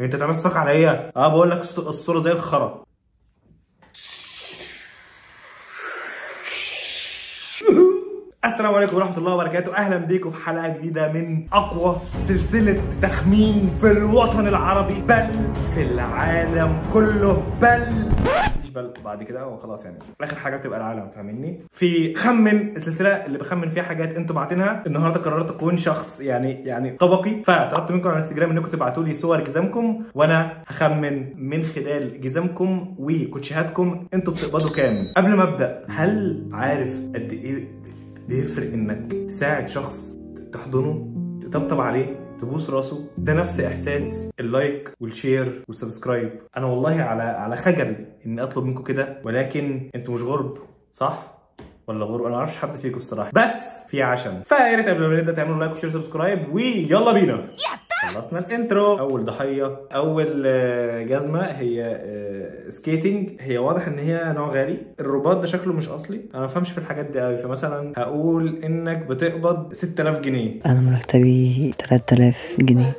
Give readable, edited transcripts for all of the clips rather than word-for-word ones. انت تعمل ستوك على ايه؟ اه بقول لك الصوره زي الخرا. السلام عليكم ورحمه الله وبركاته، اهلا بيكم في حلقه جديده من اقوى سلسله تخمين في الوطن العربي، بل في العالم كله، بل بعد كده هو خلاص يعني اخر حاجه بتبقى العالم، فاهمني؟ في خمن، السلسله اللي بخمن فيها حاجات انتوا بعتينها. النهارده قررت اكون شخص يعني طبقي، فطلبت منكم على انستجرام انكم تبعتوا لي صور جزامكم، وانا هخمن من خلال جزامكم وكوتشيهاتكم انتوا بتقبضوا كام. قبل ما ابدا، هل عارف قد ايه بيفرق انك تساعد شخص، تحضنه، تطبطب عليه، تبوس راسه؟ ده نفس احساس اللايك والشير والسبسكرايب. انا والله على خجل اني اطلب منكم كده، ولكن انتوا مش غرب، صح ولا غرب؟ انا ما اعرفش حد فيكم الصراحه، بس في عشم. فيا ريت قبل ما نبدا تعملوا لايك وشير وسبسكرايب، ويلا بينا. خلصنا الانترو. اول ضحيه، اول جزمه هي سكيتنج. هي واضح ان هي نوع غالي، الرباط ده شكله مش اصلي، انا ما بفهمش في الحاجات دي قوي، فمثلا هقول انك بتقبض 6000 جنيه. انا مرتبي 3000 جنيه.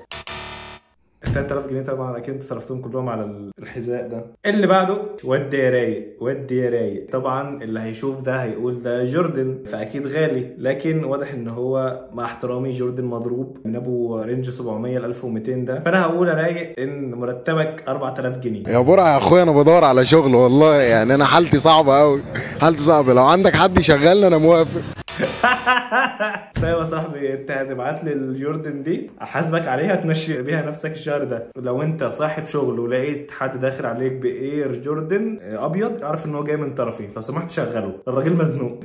3000 جنيه طبعا اكيد انت صرفتهم كلهم على الحذاء ده. اللي بعده، ودي يا رايق، ودي يا رايق. طبعا اللي هيشوف ده هيقول ده جوردن، فاكيد غالي، لكن واضح ان هو مع احترامي جوردن مضروب من ابو رينج 700 ل 1200 ده، فانا هقول يا رايق ان مرتبك 4000 جنيه. يا برعى يا اخويا، انا بدور على شغل والله، يعني انا حالتي صعبه قوي، حالتي صعبه، لو عندك حد يشغلني انا موافق. طيب يا صاحبي، انت هتبعت لي الجوردن دي احاسبك عليها، تمشي بيها نفسك الشهر ده. لو انت صاحب شغل ولقيت حد داخل عليك باير جوردن ابيض، اعرف ان هو جاي من طرفي، لو سمحت شغله، الراجل مزنوق.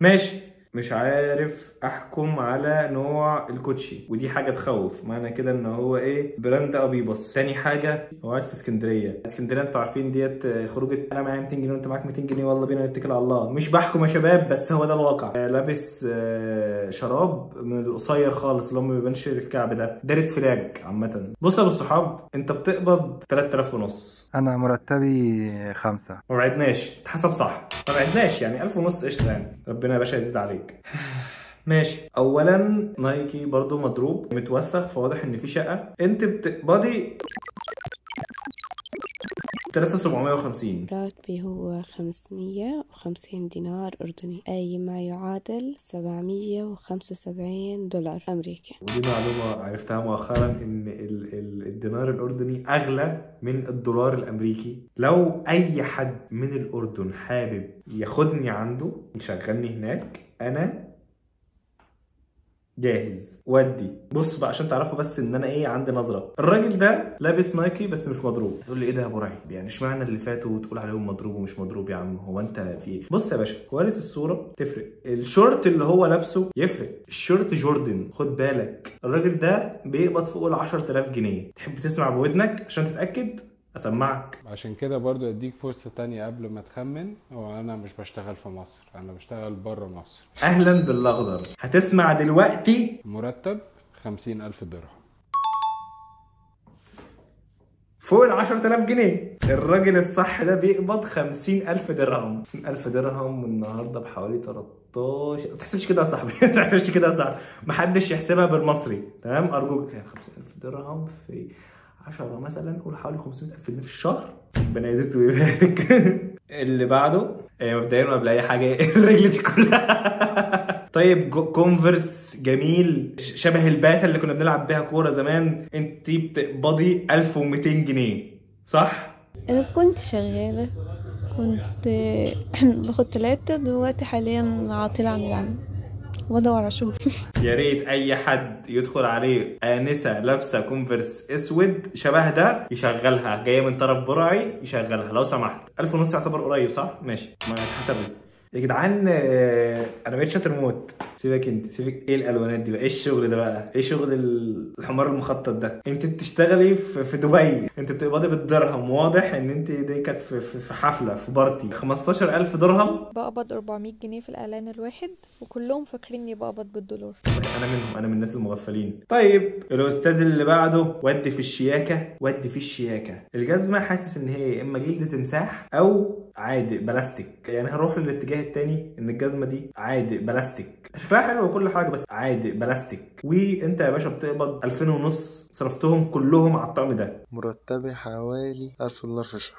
ماشي، مش عارف احكم على نوع الكوتشي، ودي حاجه تخوف، معنى كده ان هو ايه، براند ابيبس. تاني حاجه، هو قاعد في اسكندريه، اسكندريه انتوا عارفين ديت خروجه، انا معايا 200 جنيه وانت معاك 200 جنيه، والله بينا نتكل على الله. مش بحكم يا شباب، بس هو ده الواقع. لابس شراب من القصير خالص اللي هو ما بيبانش الكعب ده، دارت فلاج عامه. بص يا ابو الصحاب، انت بتقبض 3500. انا مرتبي 5. ما بعدناش، اتحسب صح، ما بعدناش، يعني 1500 قشطه، يعني ربنا يا باشا يزيد عليك. ماشي. اولا نايكي برضو مضروب متوسخ، فواضح ان في شقه. انت بتقبضي 3750. راتبي هو 550 دينار أردني، أي ما يعادل 775 دولار أمريكي. ودي معلومة عرفتها مؤخرا، إن الدينار الأردني أغلى من الدولار الأمريكي. لو أي حد من الأردن حابب ياخدني عنده يشغلني هناك، أنا جاهز. ودي بص بقى عشان تعرفوا بس ان انا ايه، عندي نظره. الراجل ده لابس نايكي بس مش مضروب. تقول لي ايه ده يا برعى؟ يعني اشمعنى اللي فاتوا وتقول عليهم مضروب ومش مضروب؟ يا عم هو انت في ايه؟ بص يا باشا، كواليتي الصوره تفرق، الشورت اللي هو لابسه يفرق، الشورت جوردن، خد بالك. الراجل ده بيقبض فوق ال 10000 جنيه. تحب تسمع بودنك عشان تتاكد؟ اسمعك. عشان كده برضو اديك فرصه تانية قبل ما تخمن. هو انا مش بشتغل في مصر، انا بشتغل بره مصر. اهلا بالاخضر، هتسمع دلوقتي مرتب 50000 درهم، فوق ال 10000 جنيه. الراجل الصح ده بيقبض 50000 درهم. 50000 درهم والنهارده بحوالي 13. ما تحسبش كده يا صاحبي، ما تحسبش كده يا صاحبي، محدش يحسبها بالمصري، تمام؟ ارجوك. 50000 درهم في 10 مثلا، قول حوالي 500000 جنيه في الشهر. ربنا يزيد ويبارك. اللي بعده مبدئيا قبل اي حاجه، الرجل دي كلها. طيب، كونفرس جميل شبه الباتا اللي كنا بنلعب بيها كوره زمان. انت بتقبضي 1200 جنيه، صح؟ انا كنت شغاله، كنت باخد 3 دلوقتي، حاليا عاطله عن العمل، بدور اشوف. يا ريت اي حد يدخل عليه انسه لابسه كونفرس اسود شبه ده يشغلها، جايه من طرف برعي يشغلها لو سمحت. 1500 يعتبر قريب، صح؟ ماشي، ما اتحسبت يا جدعان. انا بقيت شاطر موت. سيبك انت، سيبك. ايه الالوانات دي بقى؟ ايه الشغل ده بقى؟ ايه شغل الحمار المخطط ده؟ انت بتشتغلي في دبي، انت بتقبضي بالدرهم، واضح ان انت دي كانت في حفله، في بارتي. 15000 درهم، بقبض 400 جنيه في الاعلان الواحد، وكلهم فاكريني بقبض بالدولار. انا منهم، انا من الناس المغفلين. طيب الاستاذ اللي بعده، ودي في الشياكه، ودي في الشياكه. الجزمه حاسس ان هي يا اما جلد تمساح او عادي بلاستيك، يعني هنروح للاتجاه الثاني ان الجزمه دي عادي بلاستيك. شكلها حلو وكل حاجه بس عادي بلاستيك، وانت يا باشا بتقبض 2500 صرفتهم كلهم على الطقم ده. مرتبي حوالي $1000 في الشهر.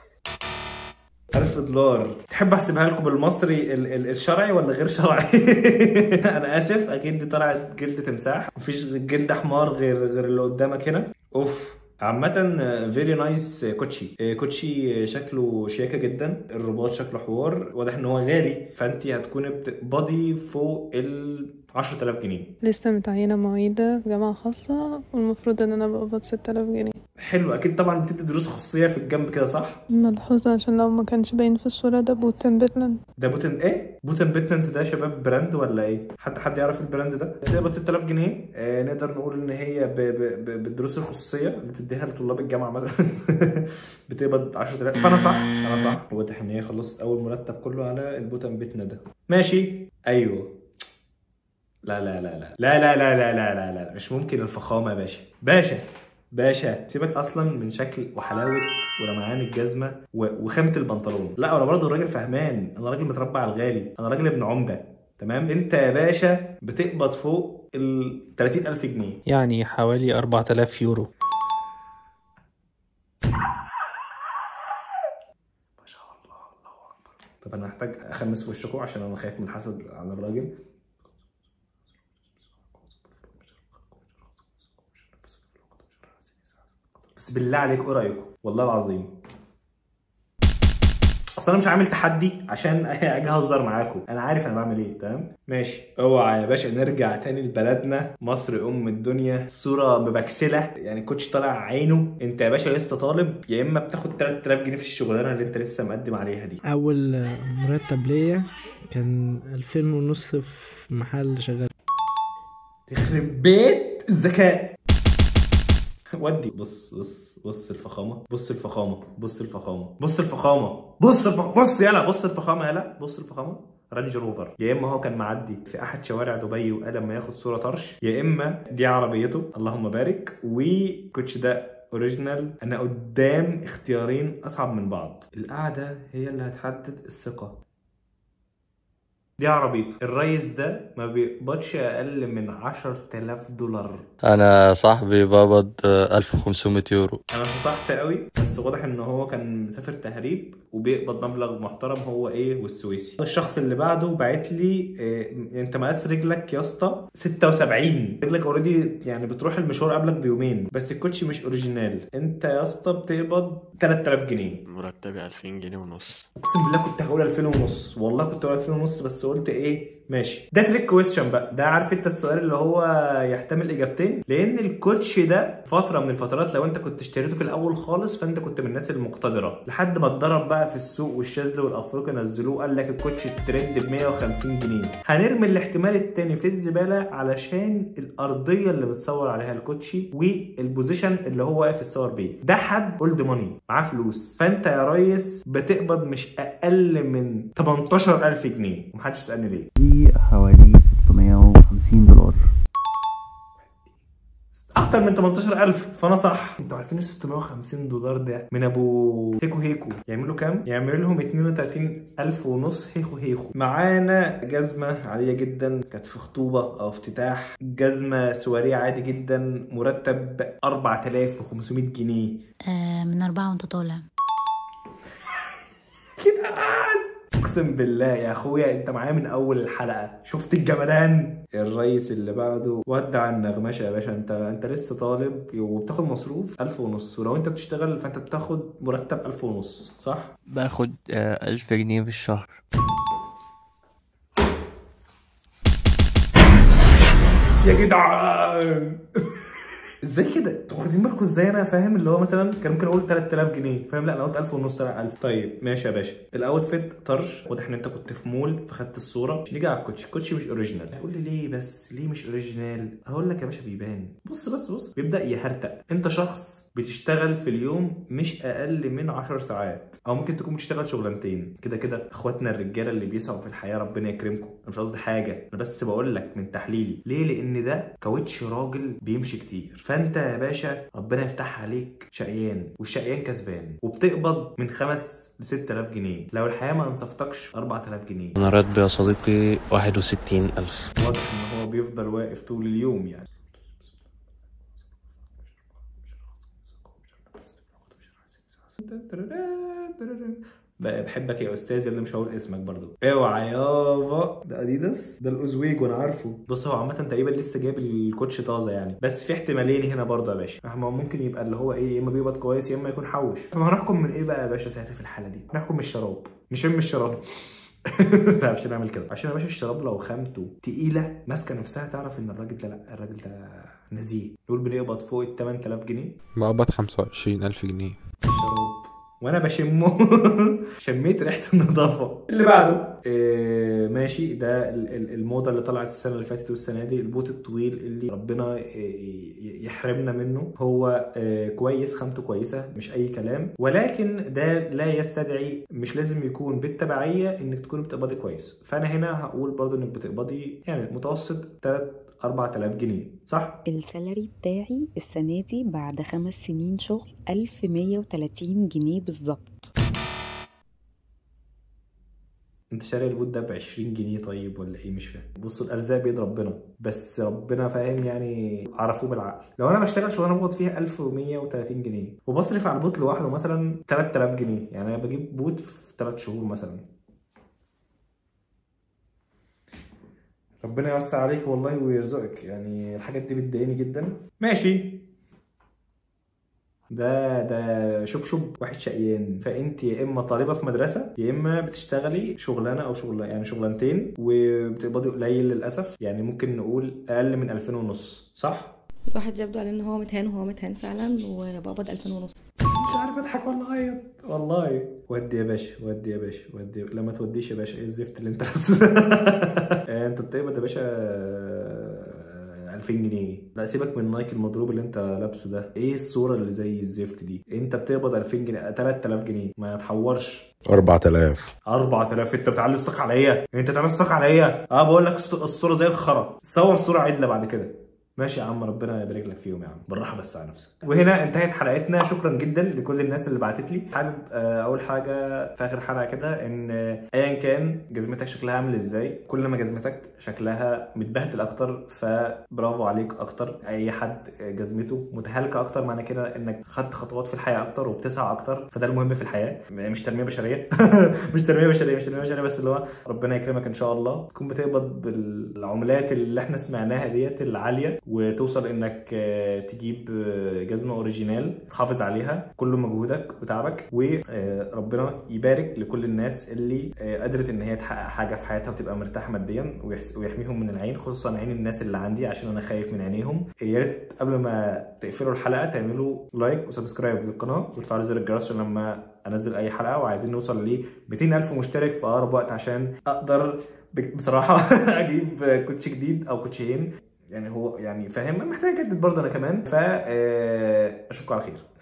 $1000 تحب احسبها لكم بالمصري الشرعي ولا غير شرعي؟ انا اسف، اكيد دي طلعت جلد تمساح، مفيش جلد حمار غير اللي قدامك هنا. اوف، عامة فيري نايس كوتشي، كوتشي شكله شياكة جدا، الرباط شكله حوار، واضح ان هو غالي، فانت هتكوني بتقبضي فوق ال 10,000 جنيه. لسه متعينة معيدة في جامعة خاصة والمفروض ان انا بقبض 6,000 جنيه. حلو، اكيد طبعا بتدي دروس خصوصية في الجنب كده صح؟ ملحوظة عشان لو ما كانش باين في الصورة. ده بوتن بيتنت. ده بوتن ايه؟ بوتن بيتنت ده شباب براند ولا ايه؟ حد يعرف البراند ده؟ بتقبض 6,000 جنيه، نقدر نقول ان هي بالدروس الخصوصية اللي بتديها لطلاب الجامعة مثلا بتقبض 10,000. فانا صح، انا صح، واضح ان هي خلصت اول مرتب كله على البوتن بيتنت ده. ماشي، ايوه. لا لا لا لا لا لا لا لا لا لا لا، مش ممكن الفخامة يا باشا. سيبك اصلا من شكل وحلاوة ولمعان الجزمة وخامة البنطلون. لا انا برضه راجل فهمان، انا راجل متربع على الغالي، انا راجل ابن عمدة. تمام، انت يا باشا بتقبض فوق ال 30,000 جنيه، يعني حوالي 4,000 يورو. ما شاء الله، الله اكبر. طب انا محتاج اخمس في وشكم عشان انا خايف من الحسد على الراجل. بس بالله عليك ايه رايكم؟ والله العظيم اصل انا مش عامل تحدي عشان اجي اهزر معاكم، انا عارف انا بعمل ايه. تمام ماشي. اوعى يا باشا نرجع تاني لبلدنا مصر ام الدنيا، صوره مبكسله، يعني كوتش طالع عينه. انت يا باشا لسه طالب، يا اما بتاخد 3000 جنيه في الشغلانه اللي انت لسه مقدم عليها دي. اول مرتب ليا كان 2500 في محل شغال. يخرب بيت الذكاء. ودي بص بص بص الفخامه، بص الفخامه، بص الفخامه، بص الفخامه، بص يلا، بص الفخامه يلا، بص الفخامه. رانج روفر، يا اما هو كان معدي في احد شوارع دبي وقال ما ياخد صوره طرش، يا اما دي عربيته، اللهم بارك. وكوتش ده اوريجينال. انا قدام اختيارين اصعب من بعض، القعده هي اللي هتحدد الثقه. دي عربيته، الريس ده ما بيقبضش اقل من $10,000. انا صاحبي بقبض 1500 يورو. انا شطحت قوي بس واضح ان هو كان مسافر تهريب وبيقبض مبلغ محترم. هو ايه والسويسي. الشخص اللي بعده باعت لي إيه، انت مقاس رجلك يا اسطى 76، رجلك اوريدي يعني بتروح المشوار قبلك بيومين. بس الكوتشي مش اوريجينال، انت يا اسطى بتقبض 3000 جنيه. مرتبي 2000 جنيه ونص. اقسم بالله كنت هقول 2000 ونص، والله كنت هقول 2000 ونص، بس قلت ايه ماشي. ده تريك كويستشن بقى، ده عارف انت السؤال اللي هو يحتمل اجابتين، لان الكوتش ده فتره من الفترات لو انت كنت اشتريته في الاول خالص فانت كنت من الناس المقتدره، لحد ما اتضرب بقى في السوق والشاذلي والافريقي نزلوه قال لك الكوتش الترند ب 150 جنيه. هنرمي الاحتمال الثاني في الزباله علشان الارضيه اللي بتصور عليها الكوتشي والبوزيشن اللي هو واقف يتصور بيه. ده حد اولد ماني معاه فلوس، فانت يا ريس بتقبض مش اقل من 18,000 جنيه. محدش يسالني ليه. دي حوالي $650. اكتر من 18,000، فانا صح. انتوا عارفين ال $650 ده من ابو هيكو هيكو يعملوا كام؟ يعمل لهم 32,500 هيكو هيكو. معانا جزمه عاديه جدا كانت في خطوبه او افتتاح، جزمه سواريه عادي جدا، مرتب 4500 جنيه. من 4 وانت طالع كده. اقسم بالله يا اخويا انت معايا من اول الحلقه، شفت الجمدان. الريس اللي بعده ودع النغمشه يا باشا، انت لسه طالب وبتاخد مصروف 1500، ولو انت بتشتغل فانت بتاخد مرتب 1500 صح؟ باخد 1000 جنيه في الشهر. يا جدعان ازاي كده؟ انتوا واخدين بالكم ازاي؟ انا فاهم اللي هو مثلا كان ممكن اقول 3000 جنيه، فاهم؟ لا انا قلت 1500 طلع 1000. طيب ماشي يا باشا. الاوتفيت طرش، واضح ان انت كنت في مول فخدت الصوره. نيجي على الكوتشي، الكوتشي مش اوريجينال. هتقول لي ليه بس؟ ليه مش اوريجينال؟ هقول لك يا باشا بيبان. بص بيبدا يهرتق. انت شخص بتشتغل في اليوم مش اقل من 10 ساعات، او ممكن تكون بتشتغل شغلانتين. كده اخواتنا الرجاله اللي بيسعوا في الحياه ربنا يكرمكم، انا مش قصدي حاجه، انا بس بقول لك من تحليلي. ليه؟ لان ده كوتش راجل بيمشي كتير، فانت يا باشا ربنا يفتح عليك شقيان، والشقيان كسبان، وبتقبض من 5 ل 6000 جنيه، لو الحياه ما انصفتكش 4000 جنيه. انا راتب يا صديقي 61000. واضح ان هو بيفضل واقف طول اليوم يعني. بقى بحبك يا استاذ اللي مش هقول اسمك برضه. اوعى يابا، ده اديداس، ده الازويج وانا عارفه. بص هو عامه تقريبا لسه جايب الكوتش طازه يعني، بس في احتمالين هنا برضه يا باشا. احنا ممكن يبقى اللي هو ايه، يا اما بيبقى كويس يا اما يكون حوش. فهنحكم من ايه بقى يا باشا ساعتها؟ في الحاله دي هنحكم من الشراب، نشم الشراب. لا مش هنعمل كده، عشان يا باشا الشراب لو خامته تقيله ماسكه نفسها تعرف ان الراجل ده، لا الراجل ده نزيه. دول بنقبض فوق ال 8000 جنيه، بقبض 25000 جنيه. وانا بشمه شميت ريحه النظافه. اللي بعده ماشي، ده الموضه اللي طلعت السنه اللي فاتت والسنه دي، البوت الطويل اللي ربنا يحرمنا منه. هو كويس، خامته كويسه مش اي كلام، ولكن ده لا يستدعي، مش لازم يكون بالتبعيه انك تكون بتقبضي كويس. فانا هنا هقول برضو انك بتقبضي يعني متوسط 3 4000 جنيه، صح؟ السالري بتاعي السنة دي بعد 5 سنين شغل 1130 جنيه بالظبط. انت شاري البوت ده ب 20 جنيه طيب ولا ايه؟ مش فاهم. بصوا الارزاق بيد ربنا، بس ربنا فاهم يعني، عرفوه بالعقل. لو انا بشتغل شغلانه بقبض فيها 1130 جنيه وبصرف على البوت لوحده مثلا 3000 جنيه، يعني انا بجيب بوت في 3 شهور مثلا. ربنا يوسع عليك والله ويرزقك، يعني الحاجات دي بتضايقني جدا. ماشي، ده شبشب واحد شقيان. فانت يا اما طالبه في مدرسه، يا اما بتشتغلي شغلانه او شغل يعني شغلانتين وبتقبضي قليل للاسف، يعني ممكن نقول اقل من 2500، صح؟ الواحد يبدو عليه ان هو متهان، وهو متهان فعلا، وبقبض 2500. مش عارف اضحك ولا اعيط والله. ودي يا باشا، ودي يا باشا، ودي. لا ما توديش يا باشا، ايه الزفت اللي انت عايزه ده؟ انت بتقبض يا باشا 2000 جنيه. لا سيبك من نايك المضروب اللي انت لابسه ده، ايه الصوره اللي زي الزفت دي؟ انت بتقبض 2000 جنيه، 3000 جنيه، ما تحورش. 4000. انت بتعلي صوتك عليا، انت بتعلي صوتك عليا. بقول لك الصوره زي الخرا، صور صوره عدله بعد كده. ماشي يا عم، ربنا يبارك لك فيهم يا عم، بالراحه بس على نفسك. وهنا انتهت حلقتنا، شكرا جدا لكل الناس اللي بعتت لي. حابب اول حاجه في اخر حلقه كده، ان ايا كان جزمتك شكلها عامل ازاي، كل ما جزمتك شكلها متبهدل اكتر فبرافو عليك اكتر. اي حد جزمته متهالكه اكتر معنى كده انك خدت خطوات في الحياه اكتر وبتسعى اكتر، فده المهم في الحياه، مش تنميه بشريه. مش تنميه بشريه، بس اللي هو ربنا يكرمك ان شاء الله تكون بتقبض بالعملات اللي احنا سمعناها ديت العاليه، وتوصل انك تجيب جزمه اوريجينال تحافظ عليها كل مجهودك وتعبك. وربنا يبارك لكل الناس اللي قدرت ان هي تحقق حاجه في حياتها وتبقى مرتاح ماديا ويحميهم من العين، خصوصا عين الناس اللي عندي عشان انا خايف من عينيهم. يا ريت قبل ما تقفلوا الحلقه تعملوا لايك وسبسكرايب للقناه وتفعلوا زر الجرس عشان لما انزل اي حلقه، وعايزين نوصل ل 200000 مشترك في اقرب وقت عشان اقدر بصراحه اجيب كوتش جديد او كوتشين، يعني هو يعني فاهم محتاج اجدد برضه انا كمان. فاشوفكم على خير.